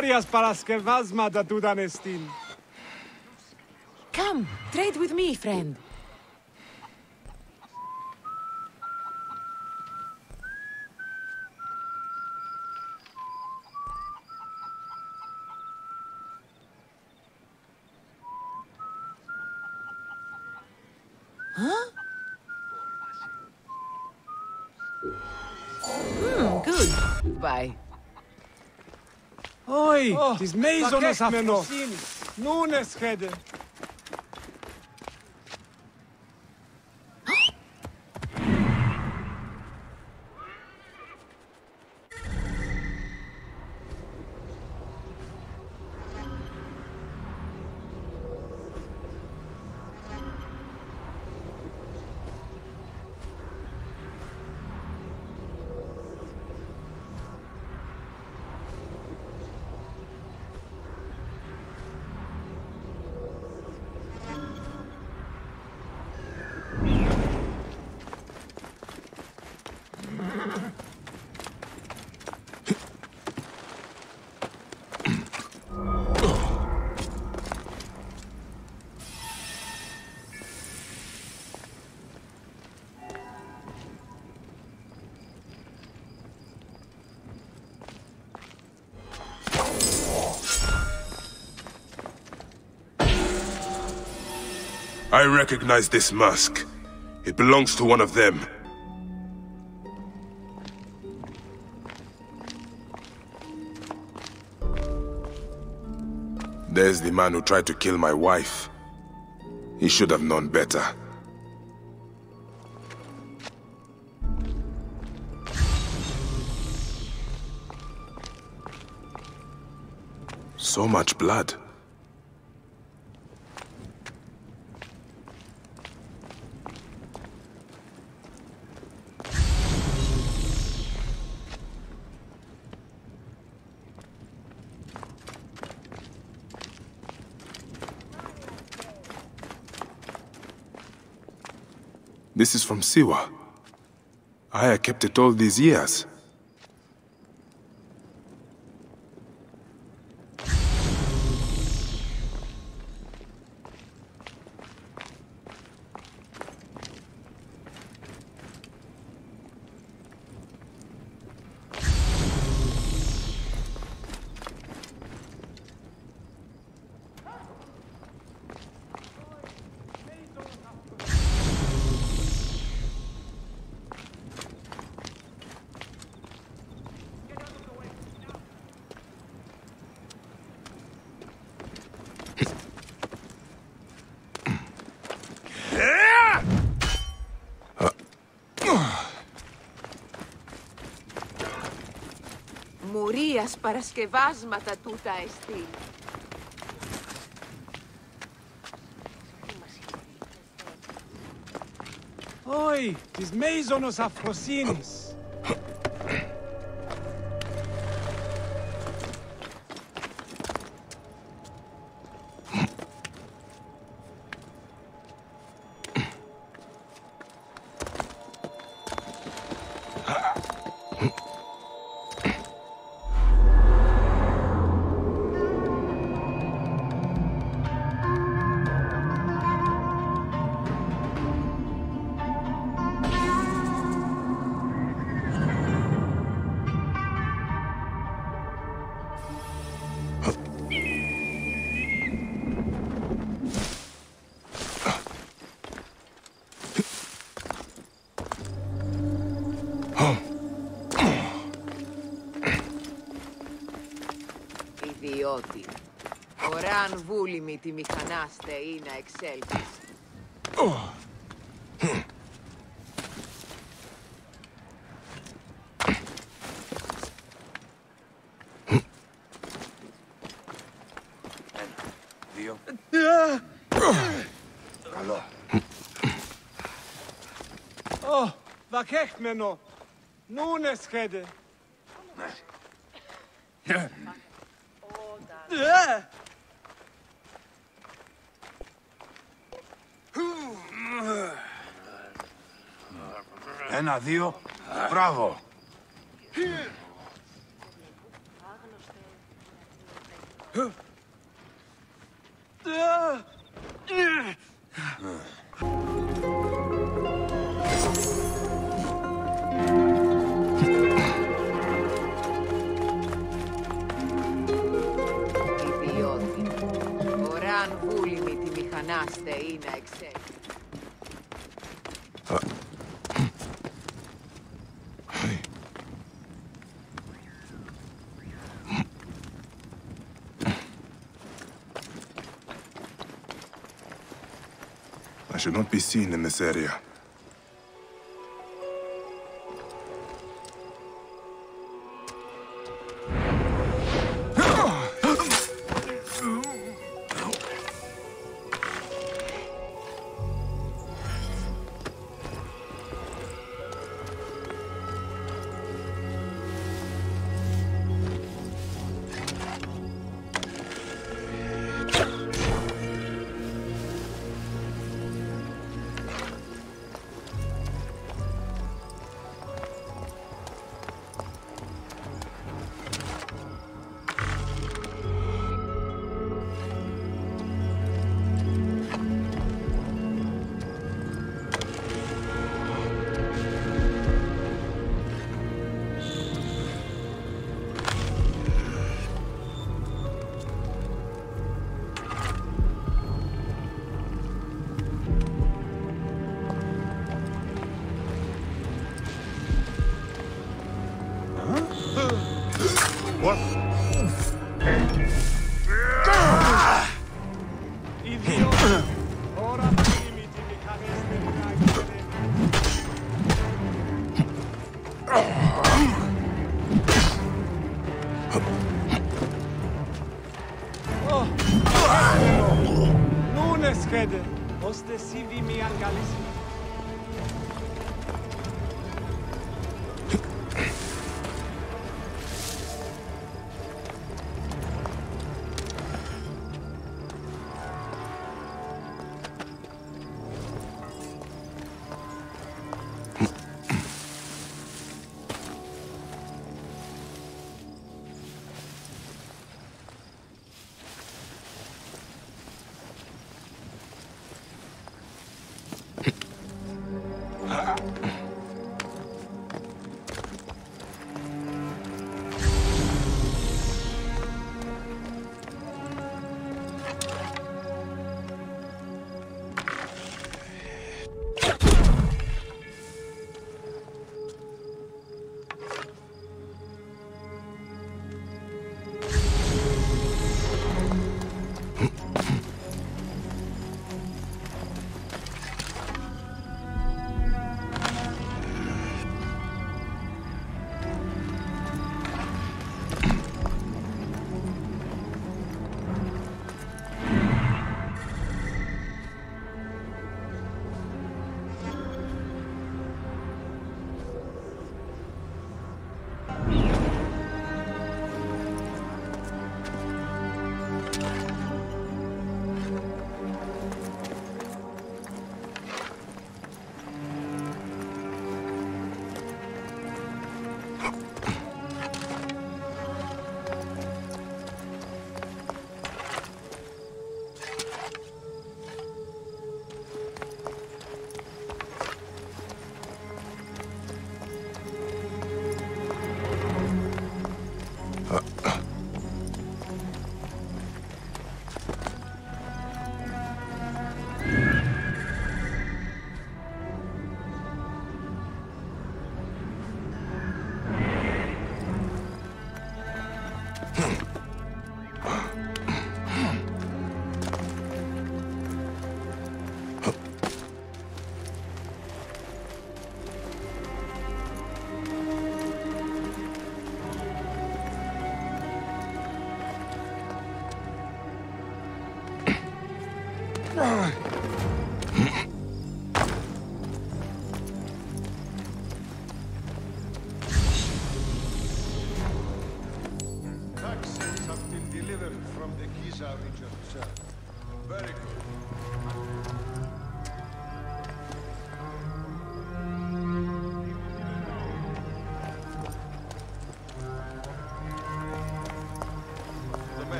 glorious paraskevasma that you done estin. Come, trade with me, friend. Huh? Hmm, good. Bye. Oi, oh, this Maisonus Afrosinis. Nunes Heron. I recognize this mask. It belongs to one of them. There's the man who tried to kill my wife. He should have known better. So much blood. This is from Siwa. I kept it all these years. Μουρίας παρασκευάσματα τούτα εστί. Όι, της Μέιζονος Αφροσίνης. Οράν βούλημη τη μηχανάστε ή να εξέλθεις. Δύο. Καλό. Ω, βακέχμενο. Νούνες χέντε. Ένα, δύο, μπράβο! I should not be seen in this area.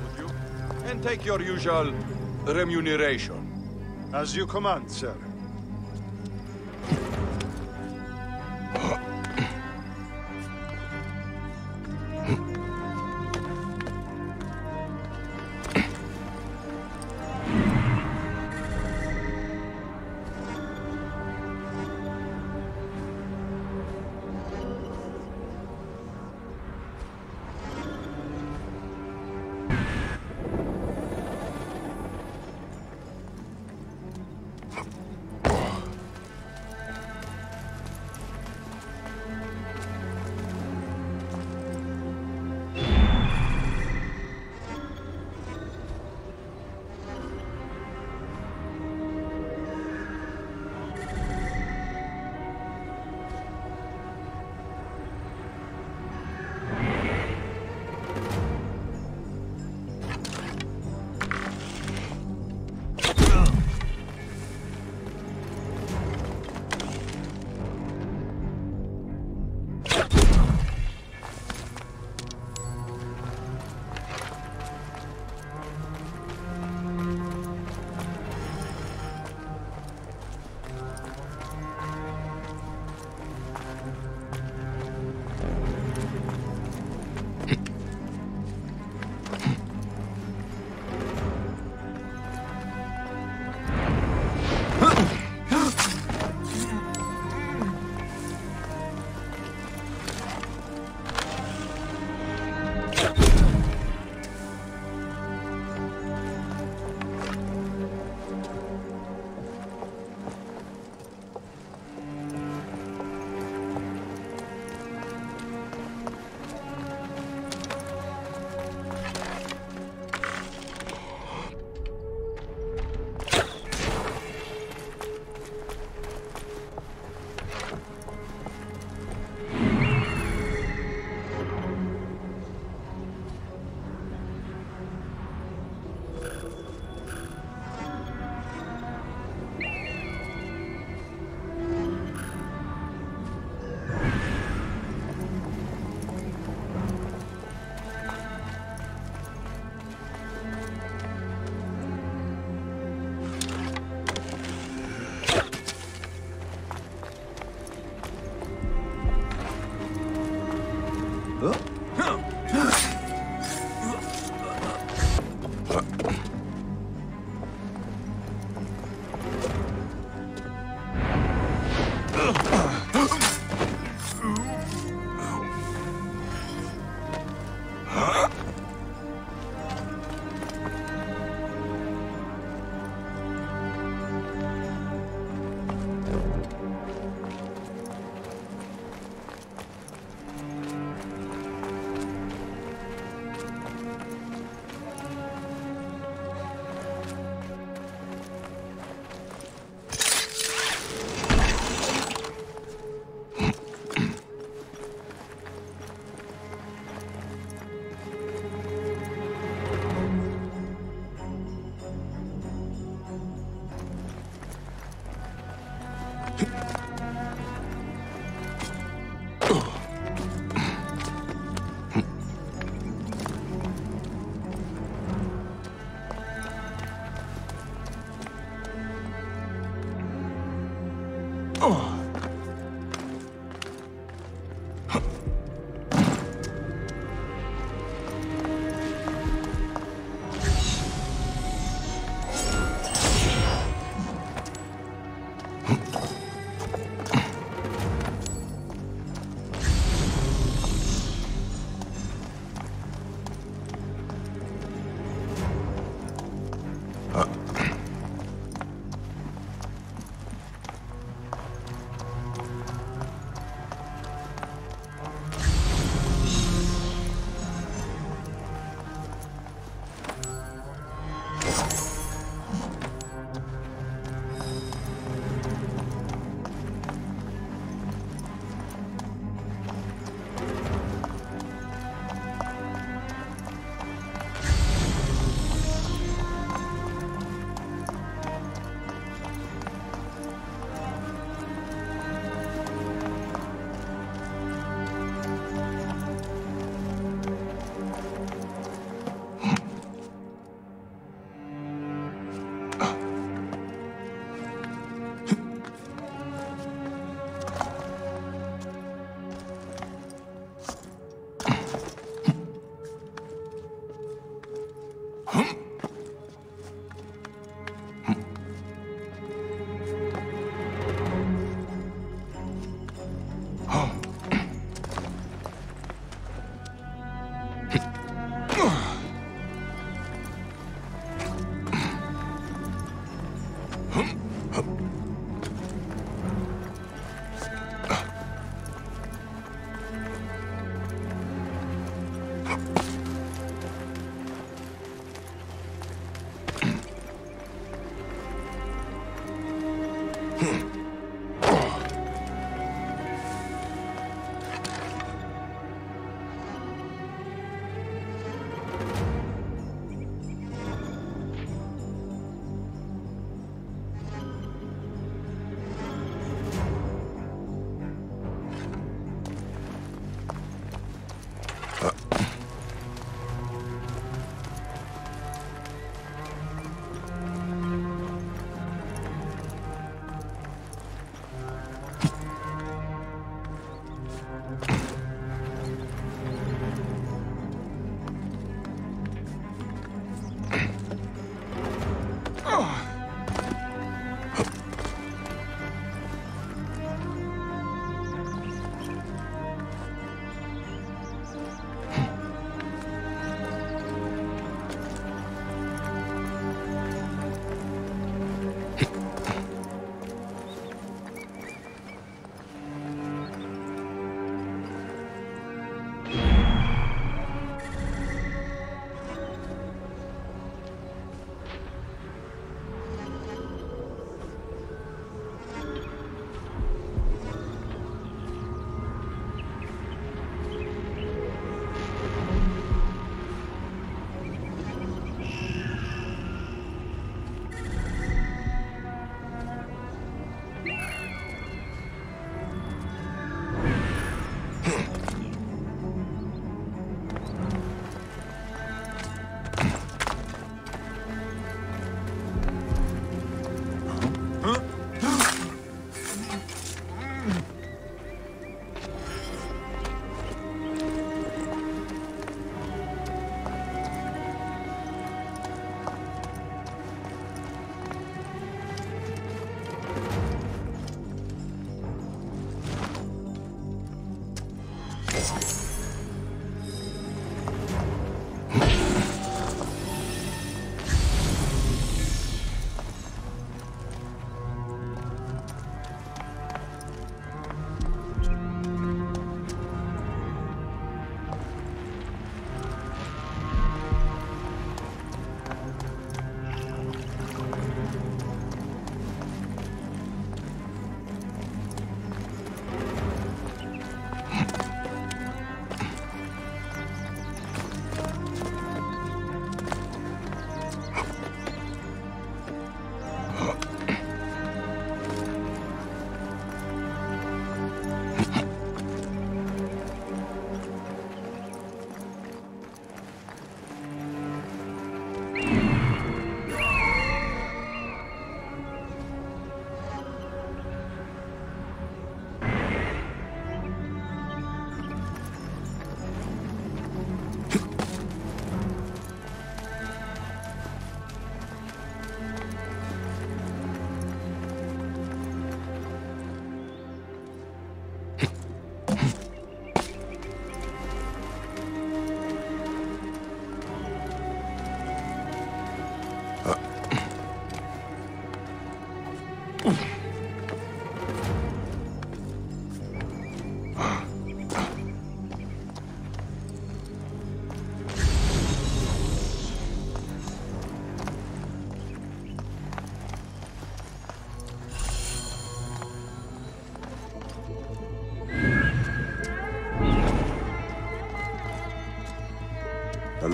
With you. and take your usual remuneration. As you command, sir.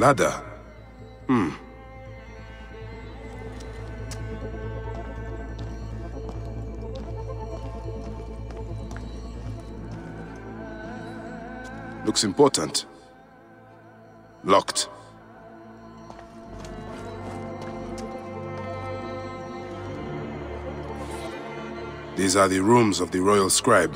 Ladder. Looks important. Locked. These are the rooms of the royal scribe.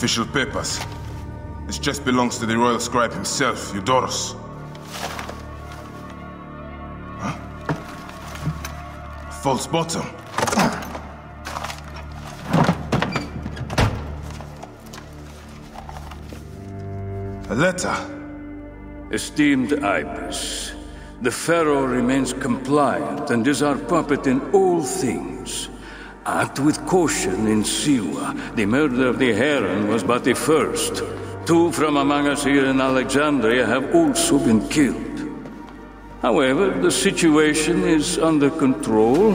official papers. This chest belongs to the royal scribe himself, Eudoros. Huh? A false bottom. A letter. Esteemed Ibis, the Pharaoh remains compliant and is our puppet in all things. Act with caution in Siwa. The murder of the Heron was but the first. Two from among us here in Alexandria have also been killed. However, the situation is under control,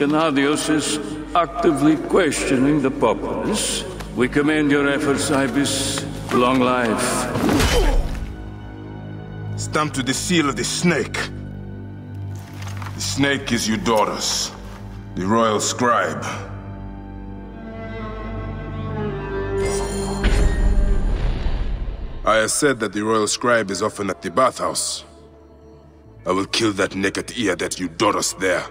and Adios is actively questioning the populace. We commend your efforts, Ibis. Long life. Stamp to the seal of the snake. The snake is Eudoros, the royal scribe. I have said that the royal scribe is often at the bathhouse. I will kill that naked ear that Eudoros there.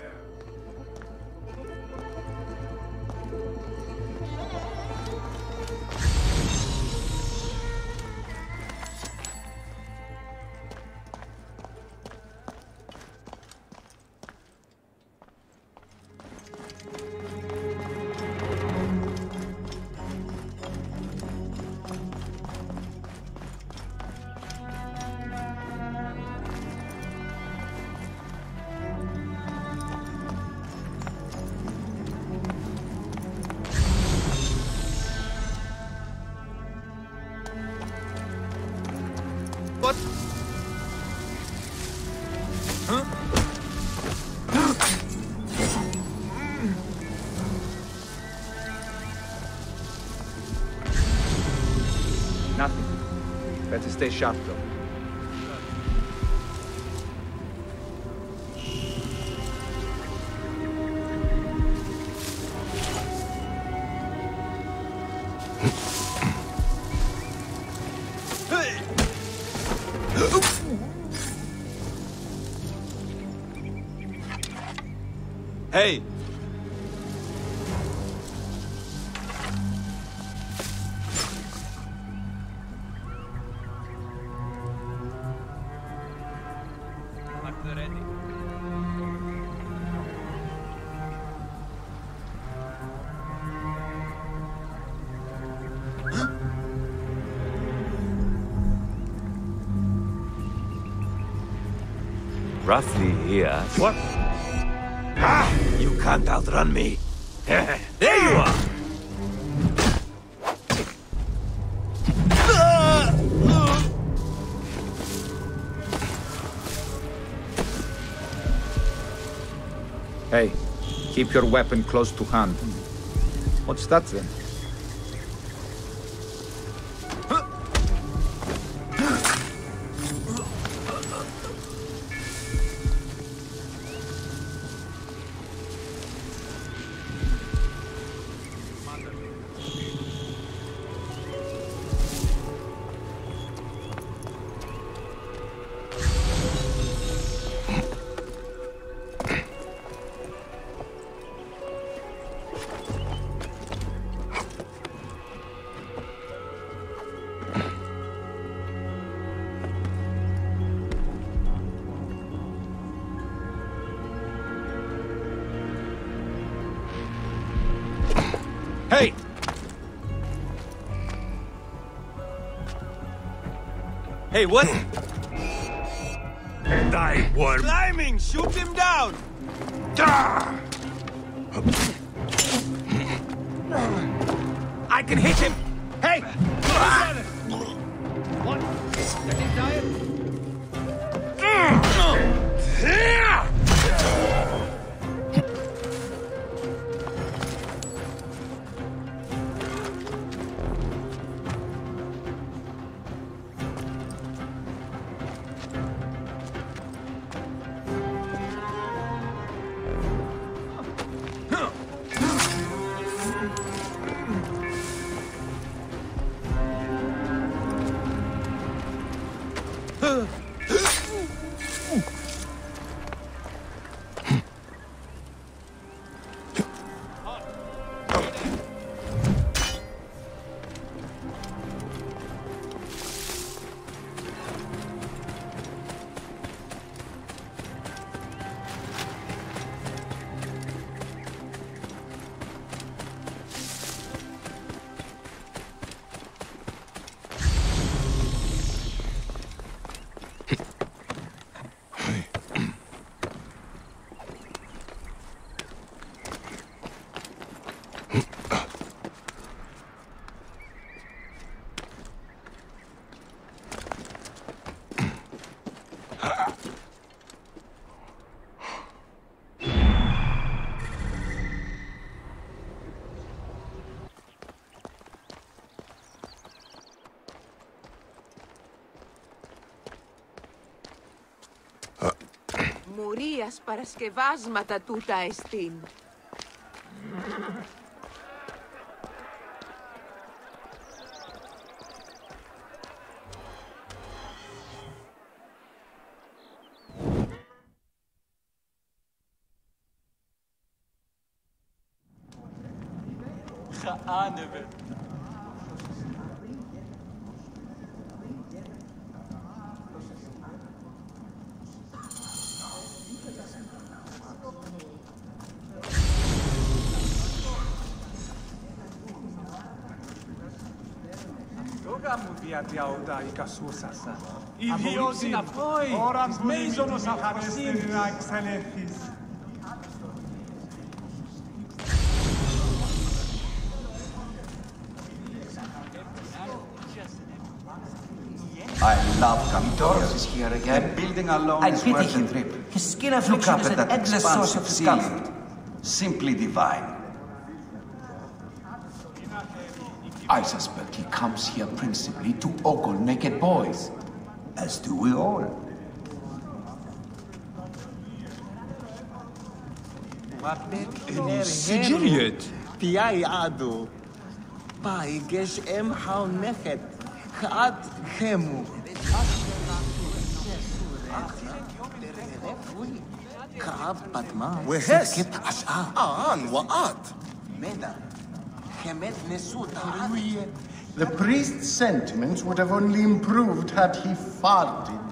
Nothing. Better stay sharp, though. Hey! Roughly here. What? Ah! You can't outrun me. There you are! Hey, keep your weapon close to hand. What's that then? Hey! Hey, what? Die, worm! Climbing! Shoot him down! I can hit him! Hey! One! Second diet! μουρίας παρασκευάσματα τούτα εστίν. Διαδιαούτα η κασούσα σας. Ιδίως είναι αυτό η Μέιζονος Αφροσύνης. I love Kamitor. He's here again. Building alone is worth the trip. His skin affliction is an endless source of discomfort. Simply divine. I suspect he comes here principally to ogle naked boys, as do we all. Sigiriet, Piai Adu, Pai Gesh M. How Nechet, Hat Hemu. Kaab Batman, Wehes, Ashaan, Waat, Mena. The priest's sentiments would have only improved had he farted.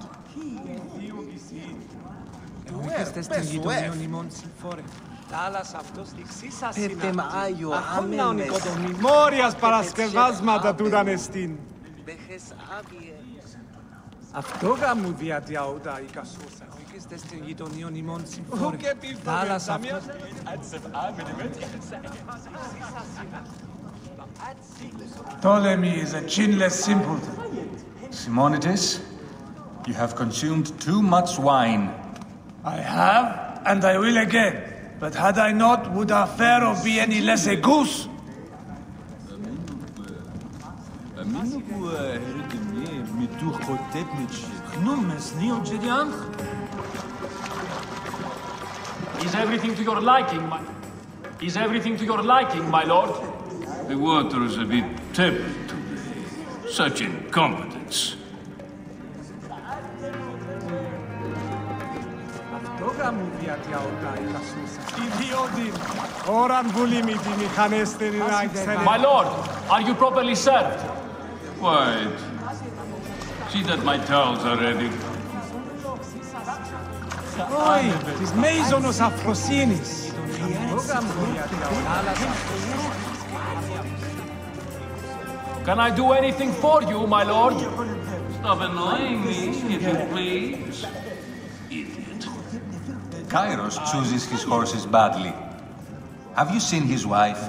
Ptolemy is a chinless simpleton. Simonides, you have consumed too much wine. I have, and I will again. But had I not, would our Pharaoh be any less a goose? Is everything to your liking, my lord? The water is a bit tepid today. Such incompetence. My lord, are you properly served? Quiet. See that my towels are ready. Oi, it is Maisonus Afrosinis. Can I do anything for you, my lord? Stop annoying me, if you please. Idiot. Kairos chooses his horses badly. Have you seen his wife?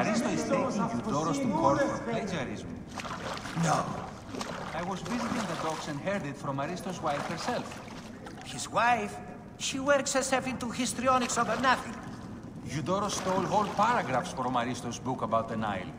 Aristo is taking Eudoros to court for plagiarism. No. I was visiting the docks and heard it from Aristo's wife herself. His wife? She works herself into histrionics over nothing. Eudoros stole whole paragraphs from Aristo's book about the Nile.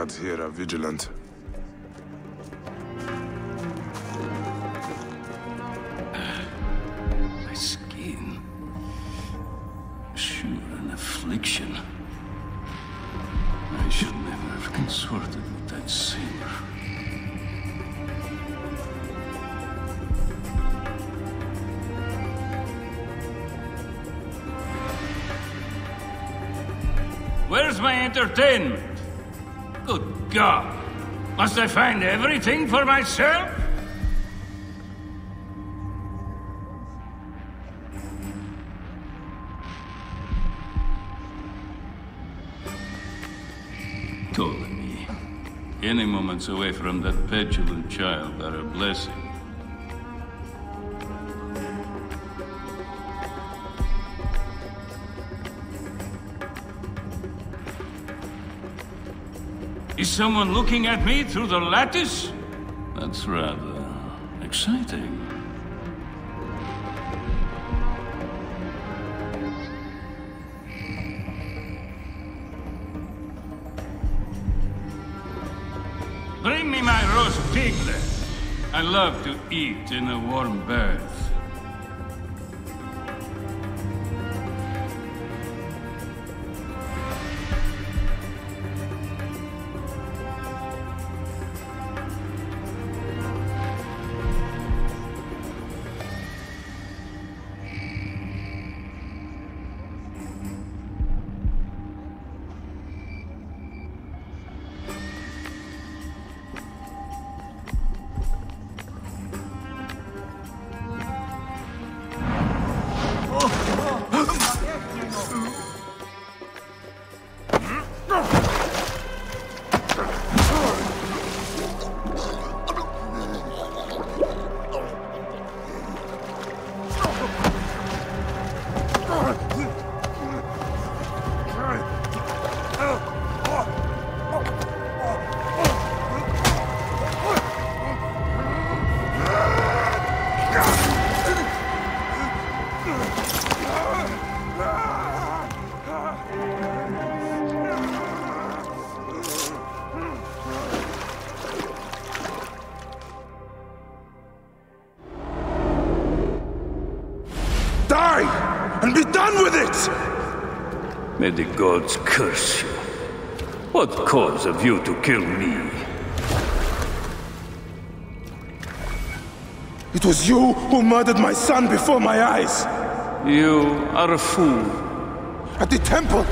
Guards here are vigilant. My skin. Sure enough. affliction. I should never have consorted with that sinner. Where's my entertainment? Good God! Must I find everything for myself? Ptolemy, any moments away from that petulant child are a blessing. Is someone looking at me through the lattice? That's rather exciting. Bring me my roast piglet. I love to eat in a warm bath. May the gods curse you. What cause have you to kill me? It was you who murdered my son before my eyes. You are a fool. At the temple,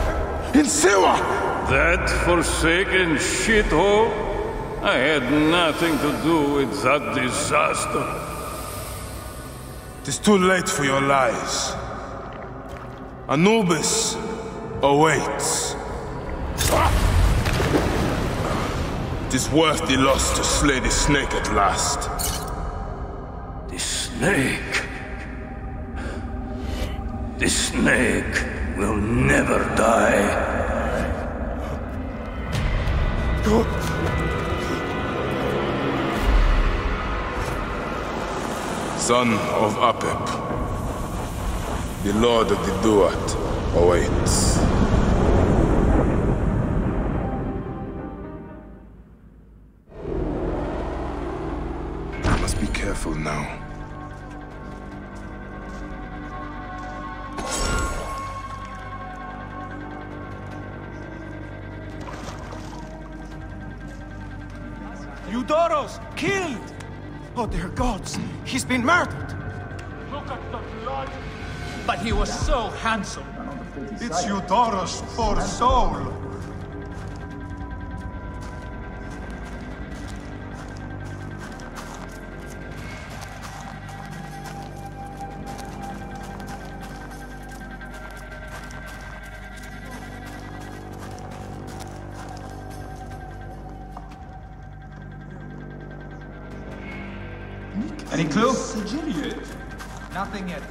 in Siwa! That forsaken shithole? I had nothing to do with that disaster. It is too late for your lies. Anubis awaits. It is worth the loss to slay the snake at last. The snake? The snake will never die. Son of Apep, the lord of the Duat awaits. Now. Eudoros killed! Oh, dear gods, he's been murdered! Look at the blood! But he was so handsome! It's Eudoros, poor soul! Any clue? Nothing yet.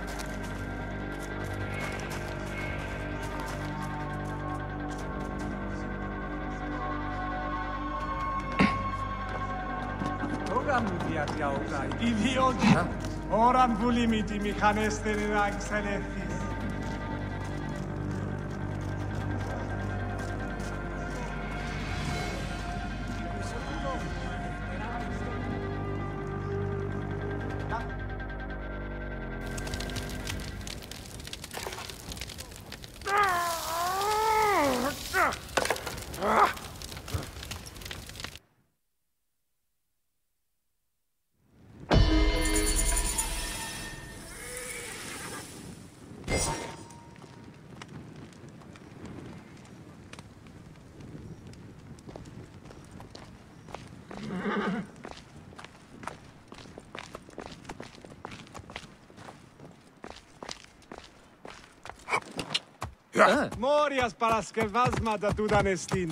Μόρια Παρασκευάσματα του Δανεστίν.